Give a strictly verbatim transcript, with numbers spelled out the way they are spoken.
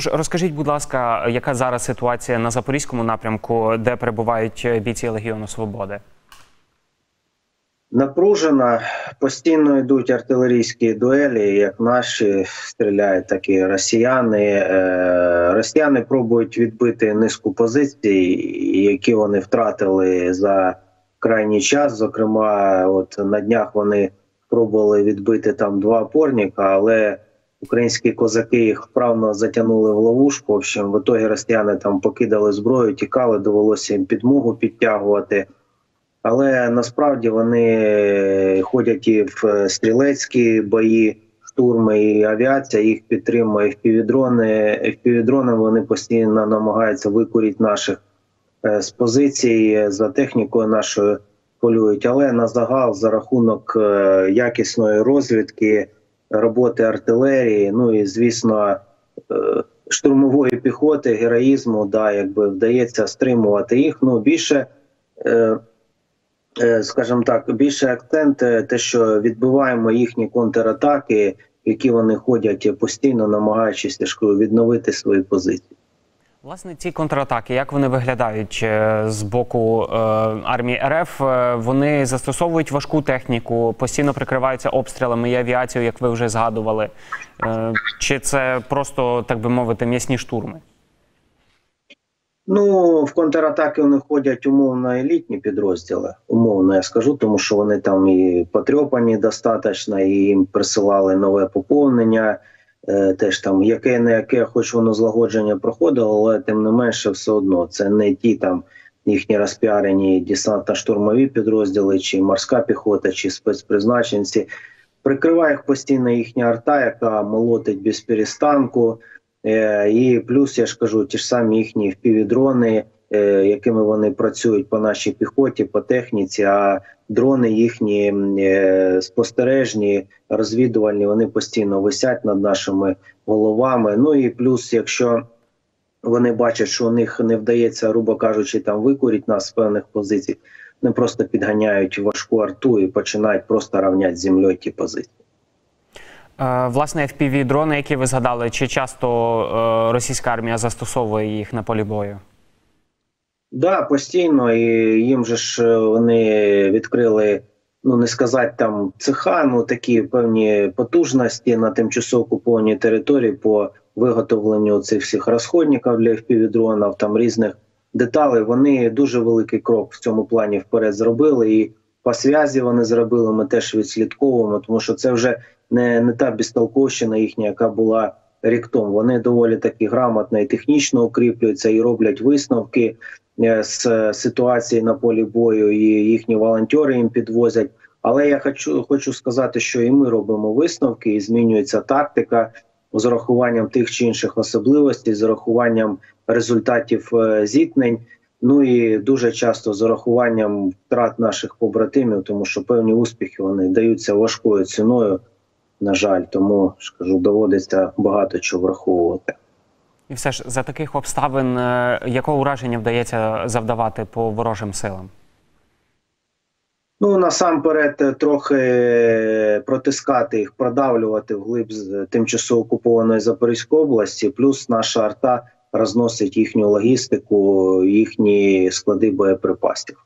Тож розкажіть, будь ласка, яка зараз ситуація на Запорізькому напрямку, де перебувають бійці Легіону Свободи? Напружена. Постійно йдуть артилерійські дуелі, як наші стріляють, так і росіяни. Росіяни пробують відбити низку позицій, які вони втратили за крайній час. Зокрема, от на днях вони пробували відбити там два опорника, але українські козаки їх вправно затягнули в ловушку. В общем, в итогі росіяни там покидали зброю, тікали, довелося їм підмогу підтягувати. Але насправді вони ходять і в стрілецькі бої, штурми, і авіація їх підтримує, еф пі ві-дрони. еф пі ві-дрони вони постійно намагаються викорити наших з позицій, за технікою нашою полюють. Але на загал за рахунок якісної розвідки, роботи артилерії, ну і, звісно, штурмової піхоти, героїзму, да, якби вдається стримувати їх. Ну, більше... Скажімо так, більше акцент те, що відбиваємо їхні контратаки, які вони ходять постійно, намагаючись відновити свої позиції. Власне, ці контратаки, як вони виглядають з боку армії РФ? Вони застосовують важку техніку, постійно прикриваються обстрілами і авіацією, як ви вже згадували. Чи це просто, так би мовити, м'ясні штурми? Ну, в контратаки вони ходять умовно елітні підрозділи, умовно я скажу, тому що вони там і потрьопані достатньо, і їм присилали нове поповнення, е, теж там яке-не-яке, хоч воно злагодження проходило, але тим не менше все одно. Це не ті там їхні розпіарені десантно-штурмові підрозділи, чи морська піхота, чи спецпризначенці. Прикриває їх постійно їхня арта, яка молотить без перестанку. І плюс, я ж кажу, ті ж самі їхні еф пі ві-дрони, якими вони працюють по нашій піхоті, по техніці, а дрони їхні спостережні, розвідувальні, вони постійно висять над нашими головами. Ну і плюс, якщо вони бачать, що у них не вдається, грубо кажучи, там викорити нас з певних позицій, вони просто підганяють важку арту і починають просто рівняти з землею ті позиції. Власне, еф пі ві-дрони, які ви згадали, чи часто російська армія застосовує їх на полі бою? Да, постійно. І їм же ж вони відкрили, ну не сказати там цеха, ну такі певні потужності на тимчасово окупованій території по виготовленню цих всіх розходників для еф пі ві-дронів, там різних деталей. Вони дуже великий крок в цьому плані вперед зробили. І по зв'язі вони зробили, ми теж відслідковуємо, тому що це вже не, не та безтолковщина їхня, яка була рік тому. Вони доволі таки грамотно і технічно укріплюються, і роблять висновки з ситуації на полі бою, і їхні волонтери їм підвозять. Але я хочу, хочу сказати, що і ми робимо висновки, і змінюється тактика з урахуванням тих чи інших особливостей, з урахуванням результатів зіткнень. Ну і дуже часто з урахуванням втрат наших побратимів, тому що певні успіхи вони даються важкою ціною, на жаль. Тому, скажу, доводиться багато чого враховувати. І все ж, за таких обставин, якого ураження вдається завдавати по ворожим силам? Ну, насамперед, трохи протискати їх, продавлювати вглиб тимчасово окупованої Запорізької області, плюс наша арта розносить їхню логістику, їхні склади боєприпасів.